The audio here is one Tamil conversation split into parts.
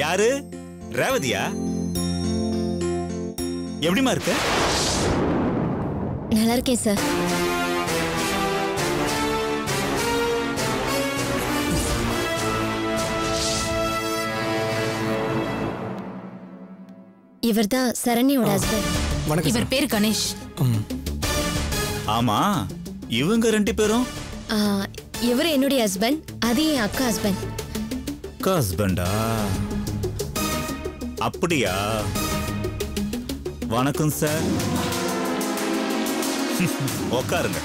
யாரு? ரேவதியா? எப்படிமா இருக்க? நல்லா இருக்கேன் சார். இவர் தான் சரண்யோட ஹஸ்பண்ட். இவர் பேர் கணேஷ். ஆமா, இவங்க ரெண்டு பேரும் இவர் என்னுடைய ஹஸ்பண்ட், அது என் அக்கா ஹஸ்பண்ட். அக்கா ஹஸ்பண்டா? அப்படியா? வணக்கம் சார், உட்காருங்க.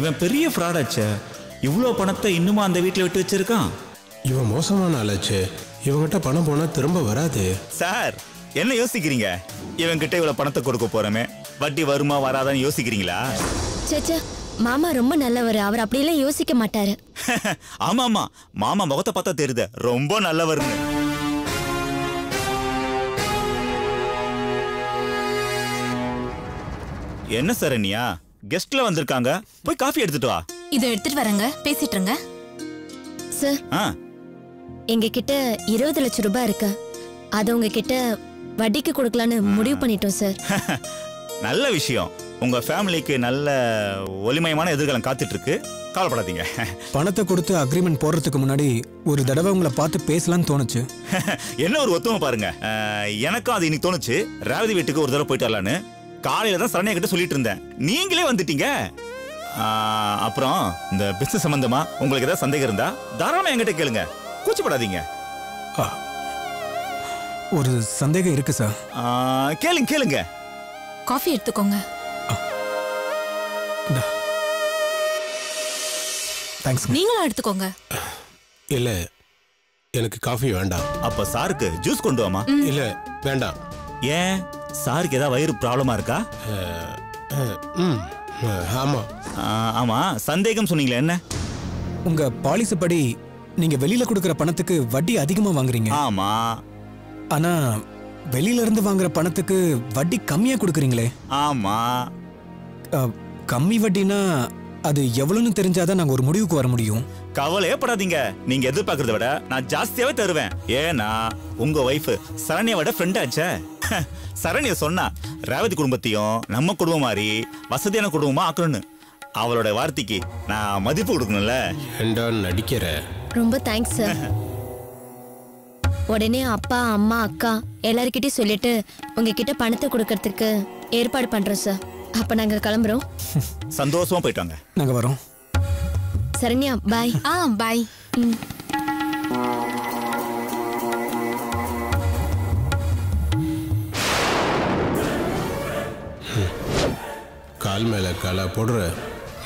இவன் பெரிய ஃப்ராடாச்சே, இவ்வளோ பணத்தை இன்னுமா அந்த வீட்டில் விட்டு வச்சிருக்கான். இவன் மோசமான ஆளாச்சே, இவங்கிட்ட பணம் போனா திரும்ப வராது. சார் என்ன யோசிக்கிறீங்க? இவங்கிட்ட இவ்வளோ பணத்தை கொடுக்க போறமே, வட்டி வருமா வராதான்னு யோசிக்கிறீங்களா? சேச்சா, மாமா ரொம்ப நல்லவர், அவர் அப்படியெல்லாம் யோசிக்க மாட்டாரு. ஆமா ஆமா, மாமா முகத்தை பார்த்தா தெரியுது ரொம்ப நல்லவர். என்ன சரண்யா, கெஸ்ட்ல வந்திருக்காங்க, போய் காஃபி எடுத்துட்டு வா. இதை எடுத்துட்டு வரங்க, பேசிட்டு இருங்க. சார் எங்க கிட்ட 20 லட்சம் ரூபாய் இருக்கு, அது உங்ககிட்ட வட்டிக்கு கொடுக்கலான்னு முடிவு பண்ணிட்டோம் சார். நல்ல விஷயம், உங்க ஃபேமிலிக்கு நல்ல ஒளிமயமான எதிர்காலம் காத்துட்டு இருக்கு, கவலைப்படாதீங்க. பணத்தை கொடுத்து அக்ரிமெண்ட் போடுறதுக்கு முன்னாடி ஒரு தடவை உங்களை பார்த்து பேசலாம்னு தோணுச்சு. என்ன ஒரு ஒத்துமை பாருங்க, எனக்கும் அது இன்னைக்கு தோணுச்சு. ரேவதி வீட்டுக்கு ஒரு தடவை போயிட்டு வரலான்னு காலையில தான் சரண்யா கிட்ட சொல்லிட்டு இருந்தேன், நீங்களே வந்துட்டீங்க. அப்புறம் இந்த பிசினஸ் சம்பந்தமா உங்களுக்கு ஏதாவது சந்தேகம் இருந்தா தாராளமா என்கிட்ட கேளுங்க, கூச்சப்படாதீங்க. ஒரு சந்தேகம் இருக்கு சார். கேளுங்க கேளுங்க. காஃபி எடுத்துக்கோங்க. நீங்களும் எடுத்துக்கோங்க. இல்ல எனக்கு காஃபி வேண்டாம். அப்ப சாருக்கு ஜூஸ் கொண்டு வாமா. இல்ல வேண்டாம். ஏன், சாருக்கு ஏதாவது வயிறு ப்ராப்ளமா இருக்கா? ஆமா ஆமா, சந்தேகம் சொன்னீங்களா என்ன? உங்க பாலிசி படி நீங்க வெளியில கொடுக்கிற பணத்துக்கு வட்டி அதிகமா வாங்குறீங்க. ஆமா, ஆனா வெளியில இருந்து வாங்குற பணத்துக்கு வட்டி கம்மியா கொடுக்குறீங்களே. ஆமா, கம்மி வட்டினா அது எவ்வளவுன்னு தெரிஞ்சாதான் நாங்க ஒரு முடிவுக்கு வர முடியும். கவலையே படாதீங்க, நீங்க எதிர்பார்க்கறத விட நான் ஜாஸ்தியாவே தருவேன். ஏன்னா உங்க வைஃப் சரண்யாவோட ஃப்ரெண்ட் ஆச்சே. சரண்யா சொன்னா ரேவதி குடும்பத்தையும் நம்ம குடும்பம் மாதிரி வசதியான குடும்பமா ஆக்கணும்னு. அவளோட வார்த்தைக்கு நான் மதிப்பு கொடுக்கணும்ல. நடிக்கிற ரொம்ப தேங்க்ஸ் சார். உடனே அப்பா அம்மா அக்கா எல்லாருக்கிட்டையும் சொல்லிட்டு உங்ககிட்ட பணத்தை கொடுக்கறதுக்கு ஏற்பாடு பண்றோம் சார். அப்ப நாங்க கிளம்புறோம். சந்தோஷமா போயிட்டு வாங்க, நாங்க வரோம். சரண்யா பாய். ஆ பாய். கால் மேல காலா போடுற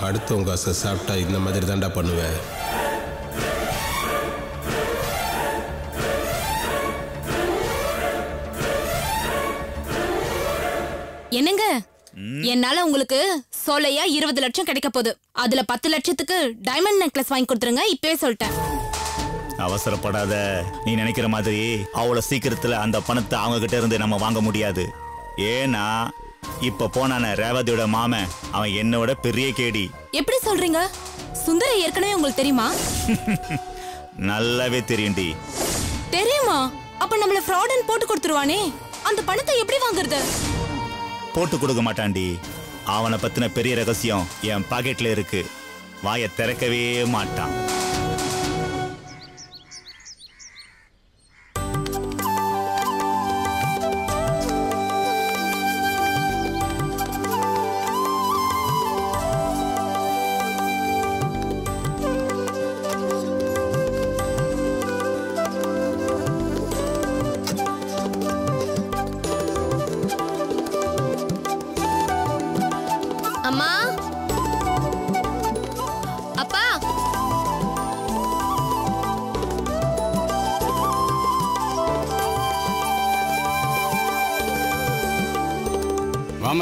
அடுத்தவங்க ஆசை சாப்பிட்டா இந்த மாதிரி தாண்டா பண்ணுவேன். என்னங்க, என்னால உங்களுக்கு சோலையா 20 லட்சம் கிடைக்க போகுது, அதுல 10 லட்சத்துக்கு டைமண்ட் நெக்லஸ் வாங்கி கொடுத்துருங்க. இப்பவே சொல்லிட்டேன். அவசரப்படாத, நீ நினைக்கிற மாதிரி அவ்வளவு சீக்கிரத்துல அந்த பணத்தை அவங்க கிட்ட இருந்து நம்ம வாங்க முடியாது. ஏன்னா இப்ப போனான ரேவதியோட மாமன், அவன் என்னோட பெரிய கேடி. எப்படி சொல்றீங்க? சுந்தர ஏற்கனவே உங்களுக்கு தெரியுமா? நல்லாவே தெரியும்டி. தெரியுமா? அப்ப நம்மள ஃப்ராட்னு போட்டு கொடுத்துருவானே, அந்த பணத்தை எப்படி வாங்குறது? போட்டு கொடுக்க மாட்டான்டி, அவனை பத்தின பெரிய ரகசியம் என் பாக்கெட்ல இருக்கு, வாயை திறக்கவே மாட்டான்.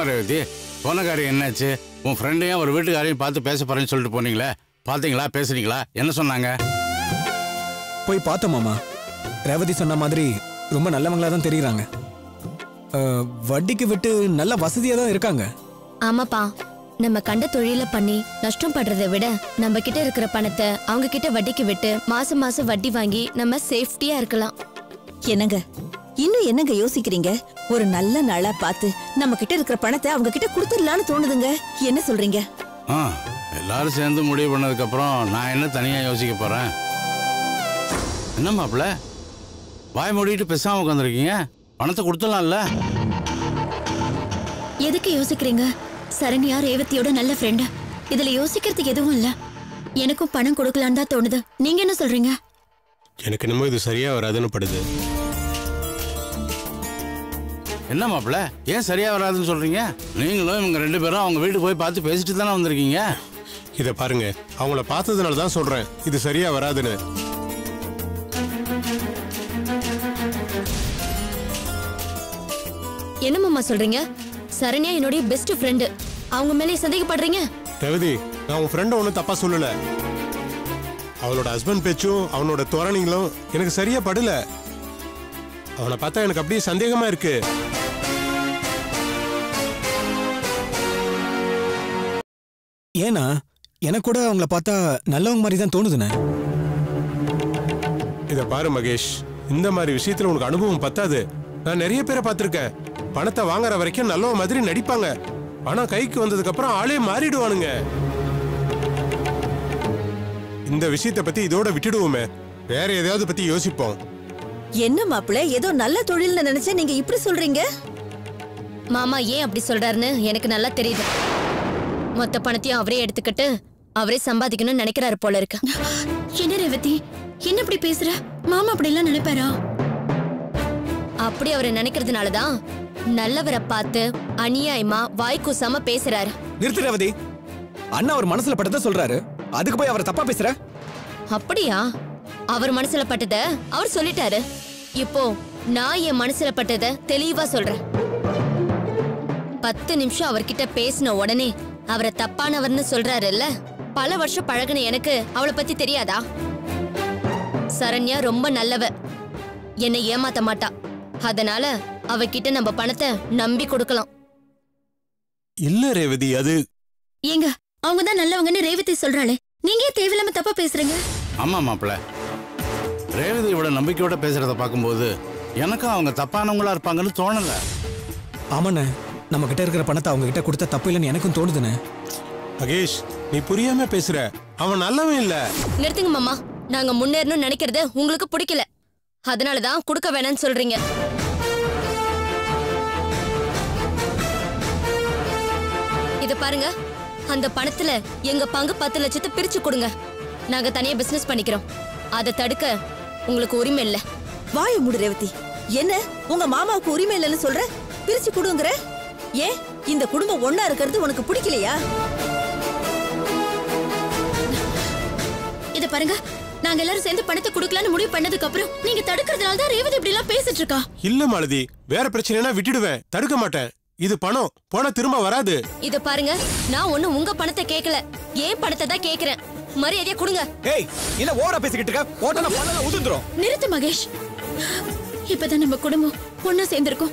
ரேவதி, போன காரியம் என்னாச்சு? உன் ஃப்ரெண்டையும் ஒரு வீட்டுக்காரையும் பார்த்து பேச போறேன்னு சொல்லிட்டு போனீங்களே, பார்த்தீங்களா? பேசுறீங்களா? என்ன சொன்னாங்க? போய் பார்த்தோம் மாமா, ரேவதி சொன்ன மாதிரி ரொம்ப நல்லவங்களா தான் தெரியுறாங்க. வட்டிக்கு விட்டு நல்ல வசதியா தான் இருக்காங்க. ஆமாப்பா, நம்ம கண்ட தொழிலை பண்ணி நஷ்டம் பண்றதை விட நம்ம கிட்ட இருக்கிற பணத்தை அவங்க கிட்ட வட்டிக்கு விட்டு மாசம் மாசம் வட்டி வாங்கி நம்ம சேஃப்டியா இருக்கலாம். என்னங்க இன்னும் என்னங்க யோசிக்கிறீங்க? ஒரு நல்ல நாளா பார்த்து நம்ம கிட்ட இருக்கிற பணத்தை அவங்க கிட்ட கொடுத்துடலாம்னு தோணுதுங்க. என்ன சொல்றீங்க? எல்லாரும் சேர்ந்து முடிவு பண்ணதுக்கு அப்புறம் நான் என்ன தனியா யோசிக்க போறேன்? என்ன மாப்பிள்ள வாய் மூடிட்டு பேசாம உட்காந்துருக்கீங்க? பணத்தை கொடுத்துடலாம்ல. எதுக்கு யோசிக்கிறீங்க? சரண்யா ரேவதியோட நல்ல ஃப்ரெண்ட். இதுல யோசிக்கிறதுக்கு எதுவும் இல்ல. எனக்கும் பணம் கொடுக்கலான்னு தான் தோணுது. நீங்க என்ன சொல்றீங்க? எனக்கு என்னமோ இது சரியா வராதுன்னு படுது. என்ன மாப்பிள்ள ஏன் சரியா வராதுன்னு சொல்றீங்க? நீங்களும் இவங்க ரெண்டு பேரும் அவங்க வீட்டுக்கு போய் பார்த்து பேசிட்டு தானே வந்திருக்கீங்க. இதை பாருங்க, அவங்கள பார்த்ததுனால தான் சொல்றேன் இது சரியா வராதுன்னு. என்னம்மா சொல்றீங்க? சரண்யா என்னோட பெஸ்ட் ஃப்ரெண்ட். அவங்க மேலே சந்தேகப்படுறீங்க? ரேவதி, நான் உன் ஃப்ரெண்ட ஒண்ணு தப்பா சொல்லல. அவளோட ஹஸ்பண்ட் பேச்சும் அவனோட தோரணைகளும் எனக்கு சரியா படல. அவனை பார்த்தா எனக்கு அப்படியே சந்தேகமா இருக்கு. ஏன்னா எனக்கு கூட அவங்கள பார்த்தா நல்லவங்க மாதிரி தான் தோணுதுண்ணே. இதை பாரு மகேஷ், இந்த மாதிரி விஷயத்துல உனக்கு அனுபவம் பத்தாது. நான் நிறைய பேரை பார்த்திருக்கேன், பணத்தை வாங்குற வரைக்கும் நல்ல மாதிரி நடிப்பாங்க, ஆனா கைக்கு வந்ததுக்கு அப்புறம் ஆளே மாறிடுவானுங்க. இந்த விஷயத்தை பத்தி இதோட விட்டுடுவோமே, வேற ஏதாவது பத்தி யோசிப்போம். என்ன மாப்பிள்ள ஏதோ நல்ல தொழில் நினைச்சா நீங்க இப்படி சொல்றீங்க? மாமா ஏன் அப்படி சொல்றாருன்னு எனக்கு நல்லா தெரியுது. மொத்த பணத்தையும் அவரே எடுத்துக்கிட்டு அவரே சம்பாதிக்கணும்னு நினைக்கிறாரு போல இருக்கு. என்ன ரேவதி என்ன இப்படி பேசுற? மாமா அப்படி எல்லாம் நினைப்பாரா? அப்படி அவரை நினைக்கிறதுனாலதான் நல்லவரை பார்த்து அநியாயமா வாய்க்கூசாம பேசுறாரு. நிறுத்து ரேவதி, அண்ணா அவர் மனசுல பட்டத சொல்றாரு, அதுக்கு போய் அவர் தப்பா பேசுற? அப்படியா? அவர் மனசுல பட்டத அவர் சொல்லிட்டாரு. இப்போ நான் என் மனசுல பட்டத தெளிவா சொல்றேன். 10 நிமிஷம் அவர்கிட்ட பேசின உடனே அவரை தப்பானவர்னு சொல்றாருல்ல. பல வருஷம் பழகின எனக்கு அவளை பத்தி தெரியாதா? சரண்யா ரொம்ப நல்லவ, என்னை ஏமாத்த மாட்டா. அதனால அவகிட்ட நம்ம பணத்தை நம்பி கொடுக்கலாம். இல்ல ரேவதி, அது ஏங்க அவங்க தான் நல்லவங்கன்னு ரேவதி சொல்றாளே, நீங்க தேவையில்லாம தப்பா பேசுறீங்க. ஆமா மாப்பிள்ள, ரேவதி இவ்வளவு நம்பிக்கையோட பேசுறத பாக்கும்போது எனக்கு அவங்க தப்பானவங்களா இருப்பாங்கன்னு தோணல. ஆமாண்ணே, நம்ம கிட்ட இருக்கிற பணத்தை அவங்க கிட்ட கொடுத்தா தப்பு இல்லைன்னு எனக்கும் தோணுதுண்ணே. மகேஷ் நீ புரியாம பேசுற, அவன் நல்லவன் இல்ல. நிறுத்துங்க மாமா, நாங்க முன்னேறணும்னு நினைக்கிறது உங்களுக்கு பிடிக்கல, அதனாலதான் கொடுக்க வேணாம்னு சொல்றீங்க. இத பாருங்க, அந்த பணத்துல எங்க பங்கு 10 லட்சத்தை பிரிச்சு கொடுங்க. நாங்க தனியா பிசினஸ் பண்ணிக்கிறோம், அதை தடுக்க உங்களுக்கு உரிமை இல்ல. வாய மூடு ரேவதி. என்ன உங்க மாமாவுக்கு உரிமை இல்லைன்னு சொல்ற? பிரிச்சு கொடுங்கற? ஏன் இந்த குடும்பம் ஒன்னா இருக்கிறது உனக்கு பிடிக்கலையா? இத பாருங்க, நாங்க எல்லாரும் சேர்ந்து பணத்தை கொடுக்கலாம்னு முடிவு பண்ணதுக்கு அப்புறம் நீங்க தடுக்கிறதுனால தான் ரேவதி இப்படி எல்லாம் பேசிட்டு இருக்கா. இல்ல மாலதி, வேற பிரச்சனைனா விட்டுடுவேன், தடுக்க மாட்டேன். இது பணம் போனா திரும்ப வராது. இத பாருங்க, நான் ஒண்ணு உங்க பணத்தை கேக்கல, ஏன் பணத்தை தான் கேக்குறேன். மரியாதையா கொடுங்க. ஏய் இல்ல ஓவரா பேசிக்கிட்டு இருக்க, போட்டனா பணல உதிந்துறோம். நிறுத்து மகேஷ், இப்பதான் நம்ம குடும்பம் ஒண்ணா சேர்ந்திருக்கோம்,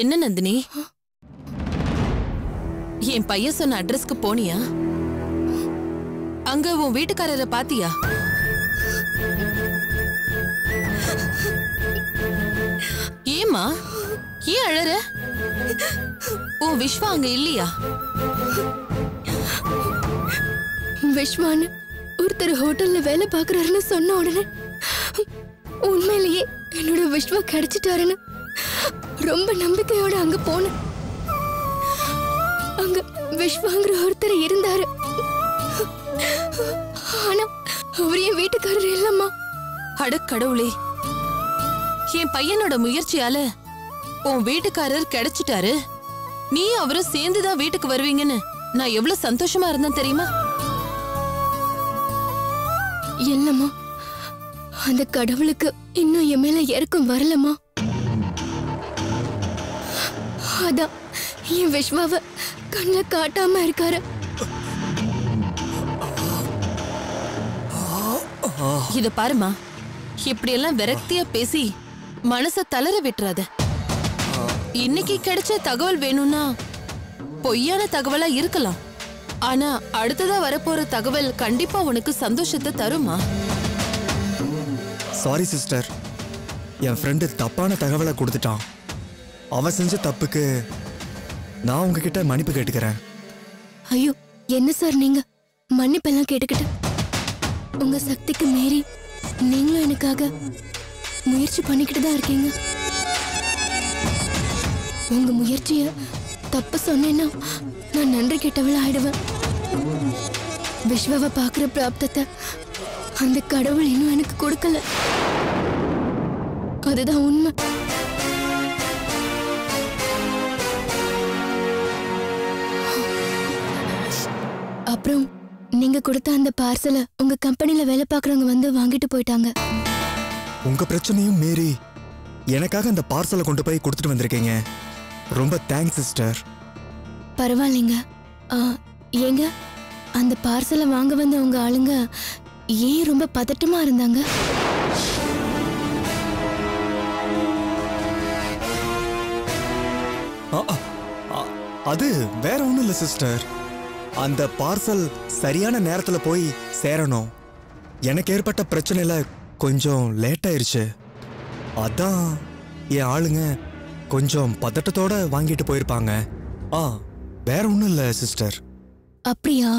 என்ன நந்தினி? என் பையன் சொன்ன அட்ரஸ்க்கு போனியா? அங்க உன் வீட்டுக்காரரை பாத்தியா? ஏமா ஏன் அழற? உன் விஷ்வா அங்க இல்லையா? விஷ்வான்னு ஒருத்தர் ஹோட்டல்ல வேலை பாக்குறாருன்னு சொன்ன உடனே உண்மையிலேயே என்னோட விஷ்வா கிடைச்சிட்டாருன்னு ரொம்ப நம்பிக்கையோட அங்க போன. அங்க விஷ்வாங்கிற ஒருத்தர் இருந்தாரு. ஆனா அவரைய வீட்டுக்காரர் இல்லம்மா. அட கடவுளே, என் பையனோட முயற்சியால உன் வீட்டுக்காரர் கிடைச்சிட்டாரு. நீ அவரும் சேர்ந்துதான் வீட்டுக்கு வருவீங்கன்னு நான் எவ்வளவு சந்தோஷமா இருந்தேன் தெரியுமா? இல்லம்மா, அந்த கடவுளுக்கு இன்னும் என் மேல இறக்கம் வரலம்மா. அதான் என் விஷ்வாவை கண்ண காட்டாம இருக்காரு. இத பாருமா, இப்படியெல்லாம் விரக்தியா பேசி மனச தளர விட்டுறாத. இன்னைக்கு கிடைச்ச தகவல் வேணும்னா பொய்யான தகவலா இருக்கலாம், ஆனா அடுத்ததா வரப்போற தகவல் கண்டிப்பா உனக்கு சந்தோஷத்தை தருமா? சாரி சிஸ்டர், என் ஃப்ரெண்டு தப்பான தகவலை கொடுத்துட்டான். அவன் செஞ்ச தப்புக்கு நான் உங்ககிட்ட மன்னிப்பு கேட்டுக்கிறேன். ஐயோ என்ன சார் நீங்க மன்னிப்பெல்லாம் கேட்டுக்கிட்டு, உங்க சக்திக்கு மீறி நீங்களும் எனக்காக முயற்சி பண்ணிக்கிட்டு தான் இருக்கீங்க. உங்க முயற்சிய தப்பு சொன்னேன்னா நான் நன்றி கேட்டவள ஆயிடுவேன். விஷ்வாவை பார்க்குற பிராப்தத்தை அந்த கடவுள் இன்னும் எனக்கு கொடுக்கல, அதுதான் உண்மை. அப்புறம் நீங்க கொடுத்த அந்த பார்சலை உங்க கம்பெனில வேலை பார்க்குறவங்க வந்து வாங்கிட்டு போயிட்டாங்க. உங்க பிரச்சனையும் மீறி எனக்காக அந்த பார்சலை கொண்டு போய் கொடுத்துட்டு வந்திருக்கீங்க. ரொம்ப தேங்க்ஸ் சிஸ்டர். பரவாயில்லைங்க. ஏங்க அந்த பார்சலை வாங்க வந்த உங்க ஆளுங்க ஏன் ரொம்ப பதட்டமா இருந்தாங்க? அது வேற ஒண்ணும் இல்லை சிஸ்டர். அந்த பார்சல் சரியான நேரத்துல போய் சேரணும். எனக்கு ஏற்பட்ட பிரச்சனையில கொஞ்சம் லேட் ஆயிருச்சு. அதான் என் ஆளுங்க கொஞ்சம் பதட்டத்தோட வாங்கிட்டு போயிருப்பாங்க. வேற ஒண்ணும் இல்ல சிஸ்டர். அப்படியா?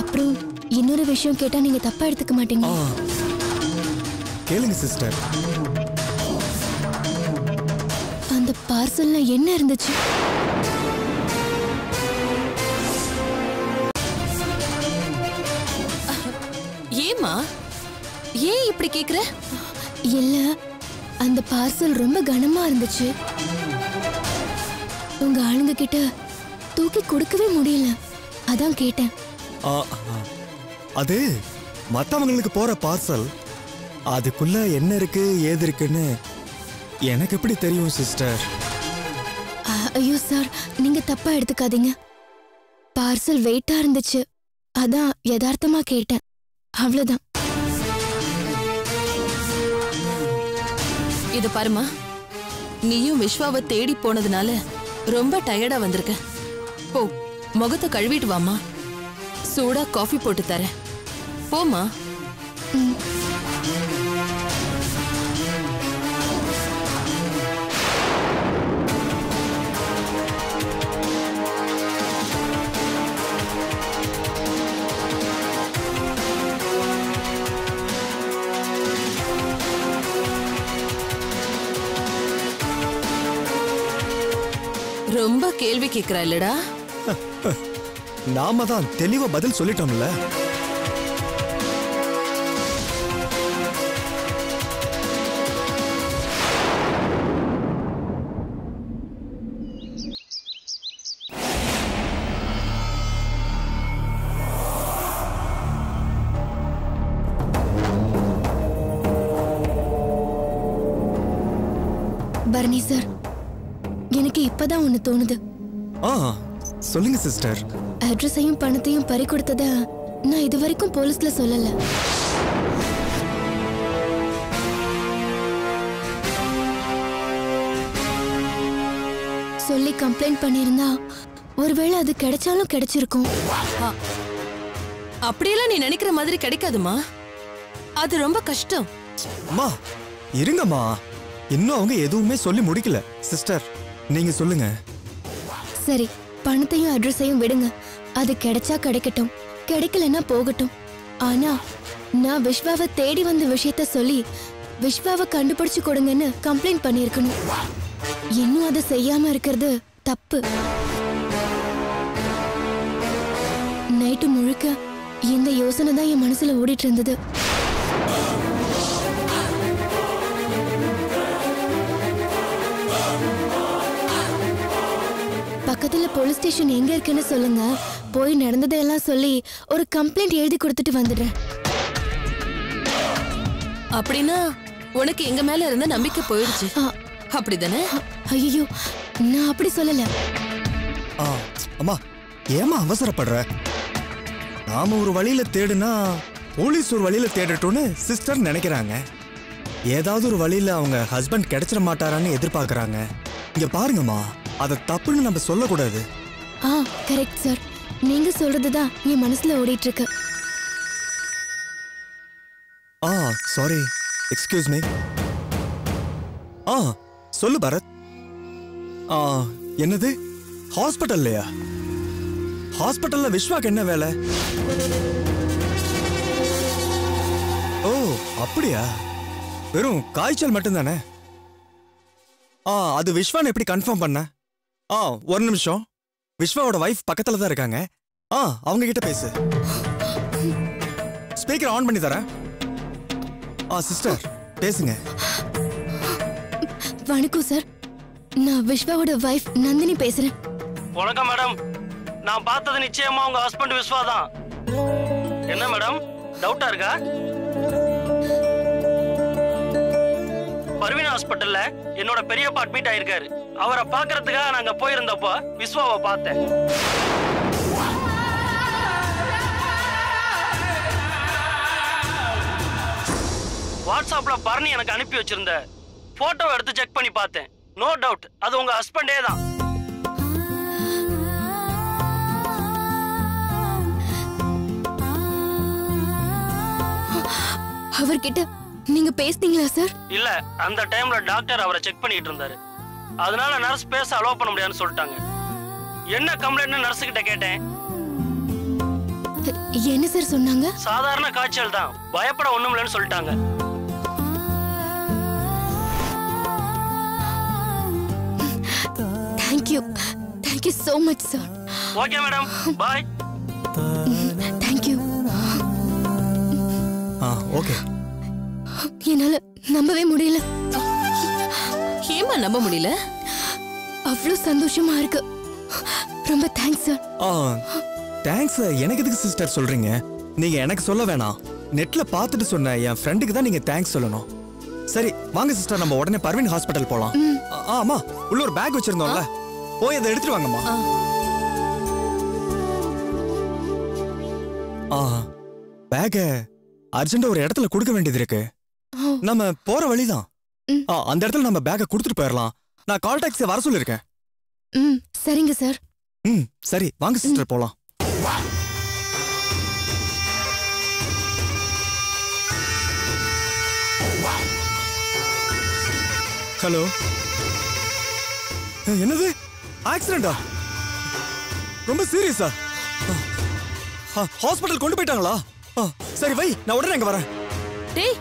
அப்புறம் இன்னொரு விஷயம் கேட்டா நீங்க தப்பா எடுத்துக்க மாட்டீங்க? கேளுங்க சிஸ்டர். அந்த பார்சல்ல என்ன இருந்துச்சு? ஏமா ஏன் இப்படி கேக்குற? இல்ல, அந்த பார்சல் ரொம்ப கனமா இருந்துச்சு. உங்க ஆளுங்க கிட்ட தூக்கி கொடுக்கவே முடியல, அதான் கேட்டேன். அது மத்தவங்களுக்கு போற பார்சல், அதுக்குள்ள என்ன இருக்கு ஏது இருக்குன்னு எனக்கு எப்படி தெரியும் சிஸ்டர்? ஐயோ சார் நீங்க தப்பா எடுத்துக்காதீங்க. பார்சல் வெயிட்டா இருந்துச்சு, அதான் யதார்த்தமா கேட்டேன், அவ்வளவுதான். இது பாருமா, நீயும் விஷ்வாவை தேடி போனதுனால ரொம்ப டயர்டா வந்திருக்க. போ முகத்தை கழுவிட்டு வாமா, சூடா காஃபி போட்டு தரேன். போமா. ரொம்ப கேள்வி கேக்குறா இல்லடா? நாம தான் தெளிவா பதில் சொல்லிட்டோம்ல. பர்னி சார், எனக்கு இப்பதான் ஒண்ணு தோணுது. சொல்லுங்க சிஸ்டர். அட்ரஸையும் பணத்தையும் பறி கொடுத்தத நான் இது வரைக்கும் போலீஸ்ல சொல்லல. சொல்லி கம்ப்ளைண்ட் பண்ணிருந்தா ஒருவேளை அது கிடைச்சாலும் கிடைச்சிருக்கும். அப்படியெல்லாம் நீ நினைக்கிற மாதிரி கிடைக்காதுமா, அது ரொம்ப கஷ்டம். அம்மா இருங்கம்மா, இன்னும் அவங்க எதுவுமே சொல்லி முடிக்கல. சிஸ்டர் நீங்க சொல்லுங்க. சரி, பணத்தையும் அட்ரஸையும் விடுங்க, அது கிடைச்சா கிடைக்கட்டும், கிடைக்கலன்னா போகட்டும். ஆனா நான் விஷ்வாவை தேடி வந்த விஷயத்த சொல்லி விஷ்வாவை கண்டுபிடிச்சு கொடுங்கன்னு கம்ப்ளைண்ட் பண்ணிருக்கணும். இன்னும் அதை செய்யாம இருக்கிறது தப்பு. நைட்டு முழுக்க இந்த யோசனை தான் என் மனசுல ஓடிட்டு இருந்தது. பக்கத்துல போலீஸ் ஸ்டேஷன் எங்க இருக்குன்னு சொல்லுங்க, போய் நடந்ததெல்லாம் சொல்லி ஒரு கம்ப்ளைண்ட் எழுதி கொடுத்துட்டு வந்துடுறேன். அப்படின்னா உனக்கு எங்க மேல இருந்த நம்பிக்கை போயிடுச்சு அப்படிதானே? ஐயோ, நான் அப்படி சொல்லல. அம்மா ஏமா அவசரப்படுற? நாம ஒரு வழியில தேடுனா போலீஸ் ஒரு வழியில தேடட்டும்னு சிஸ்டர் நினைக்கிறாங்க. ஏதாவது ஒரு வழியில அவங்க ஹஸ்பண்ட் கிடைச்சிட மாட்டாரான்னு எதிர்பார்க்கறாங்க. இங்க பாருங்கம்மா, அத தப்புன்னு நம்ம சொல்ல கூடாது. ஆ கரெக்ட் சார், நீங்க சொல்றதுதான் என் மனசுல ஓடிட்டு இருக்கு. ஆ சாரி, எக்ஸ்கியூஸ் மீ. ஆ சொல்லு பரத். ஆ என்னது ஹாஸ்பிடல்லையா? ஹாஸ்பிடல்ல விஷ்வாக்கு என்ன வேலை? ஓ அப்படியா, வெறும் காய்ச்சல் மட்டும்தானே? ஆ அது விஷ்வான்னு எப்படி கன்ஃபார்ம் பண்ண? ஆ ஒரு நிமிஷம், விஷ்வாவோட வைஃப் பக்கத்துல தான் இருக்காங்க. ஆ அவங்க கிட்ட பேசு. ஸ்பீக்கர் ஆன் பண்ணி தரேன். ஆ சிஸ்டர் பேசுங்க. வணக்கம் சார், நான் விஷ்வாவோட வைஃப் நந்தினி பேசுறேன். வணக்கம் மேடம், நான் பார்த்தது நிச்சயமா உங்க ஹஸ்பண்ட் விஷ்வா தான். என்ன மேடம் டவுட்டா இருக்கா? பர்வீன் ஹாஸ்பிட்டல்ல என்னோட பெரியப்பா அட்மிட் ஆயிருக்காரு. அவரை பாக்குறதுக்காக நாங்க போயிருந்தப்போ விஸ்வாவை பார்த்தேன். வாட்ஸ்அப்ல பர்னி எனக்கு அனுப்பி வச்சிருந்த போட்டோவை எடுத்து செக் பண்ணி பார்த்தேன். நோ டவுட் அது உங்க ஹஸ்பண்டே தான். அவர்கிட்ட நீங்க பேசுனீங்களா சார்? இல்ல, அந்த டைம்ல டாக்டர் அவரை செக் பண்ணிட்டு இருந்தாரு. அதனால நர்ஸ் பேச அலோ பண்ண முடியாதுன்னு சொல்லிட்டாங்க. என்ன கம்ப்ளைண்ட்னு நர்ஸ் கிட்ட கேட்டேன். என்ன சார் சொன்னாங்க? சாதாரண காய்ச்சல் தான், பயப்பட ஒண்ணுமில்லன்னு சொல்லிட்டாங்க. Thank you. Thank you so much sir. Okay madam. Bye. Thank you. Okay. என்னால நம்பவே முடியல. ஏமா நம்ப முடியல? அவ்வளவு சந்தோஷமா இருக்கு. ரொம்ப தேங்க்ஸ் சார். தேங்க்ஸ் எனக்கு எதுக்கு சிஸ்டர் சொல்றீங்க? நீங்க எனக்கு சொல்ல வேணாம், நெட்ல பார்த்துட்டு சொன்ன என் ஃப்ரெண்டுக்கு தான் நீங்க தேங்க்ஸ் சொல்லணும். சரி வாங்க சிஸ்டர், நம்ம உடனே பர்வீன் ஹாஸ்பிட்டல் போலாம். ஆமா உள்ள ஒரு பேக் வச்சிருந்தோம்ல, போய் அதை எடுத்துட்டு வாங்கம்மா. பேக அர்ஜென்ட் ஒரு இடத்துல கொடுக்க வேண்டியது இருக்கு. நம்ம போற வழிதான், அந்த இடத்துல நம்ம பேக்கை கொடுத்துட்டு போயிடலாம். நான் கால் டாக்ஸி வர சொல்லிருக்கேன். ம் சரிங்க சார். ம் சரி வாங்க சிஸ்டர் போலாம். ஹலோ, என்னது ஆக்சிடென்டா? ரொம்ப சீரியஸா? ஹாஸ்பிட்டல் கொண்டு போயிட்டாங்களா? சரி வை, நான் உடனே அங்க வரேன். டேய்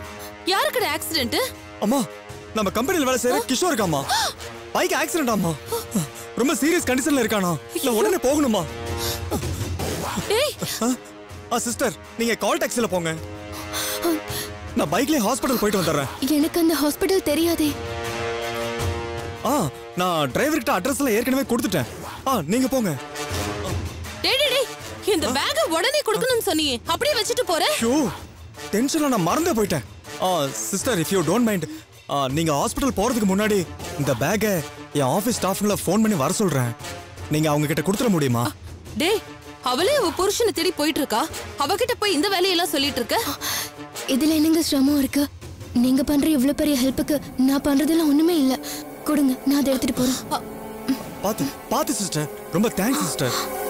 யாருக்குடா ஆக்சிடென்ட்? அம்மா நம்ம கம்பெனில வேலை செய்யற கிஷோர் காமா பைக் ஆக்சிடென்ட். அம்மா ரொம்ப சீரியஸ் கண்டிஷன்ல இருக்கானா? நான் உடனே போகணுமா? டேய் சிஸ்டர் நீங்க கால் டாக்ஸில போங்க, நான் பைக்லயே ஹாஸ்பிடல் போயிட்டு வந்துறேன். எனக்கு அந்த ஹாஸ்பிடல் தெரியாதே. நான் டிரைவர் கிட்ட அட்ரஸ் எல்லாம் ஏற்கனவே கொடுத்துட்டேன். நீங்க போங்க. டேய் டேய் இந்த பேக்க உடனே கொடுக்கணும்னு சொன்னியே, அப்படியே வச்சிட்டு போறே? ஷூ டென்ஷன்ல நான் மறந்து போயிட்டேன். Sister if you don't mind, நீங்க ஹாஸ்பிடல் போறதுக்கு முன்னாடி இந்த பேக்கை என் ஆபீஸ் ஸ்டாஃப்ல ஃபோன் பண்ணி வர சொல்றேன். நீங்க அவங்க கிட்ட கொடுத்துட முடியுமா? டேய் அவளே அவ புருஷனை தேடி போயிட்டு இருக்கா. அவகிட்ட போய் இந்த வேலையெல்லாம் சொல்லிட்டு இருக்க. இதுல என்னங்க சிரமம் இருக்கு? நீங்க பண்ற இவ்ளோ பெரிய ஹெல்ப்புக்கு நான் பண்றதுல ஒண்ணுமே இல்ல. கொடுங்க, நான் எடுத்துட்டு போறேன். பாத்து பாத்து சிஸ்டர், ரொம்ப தேங்க்ஸ் சிஸ்டர்.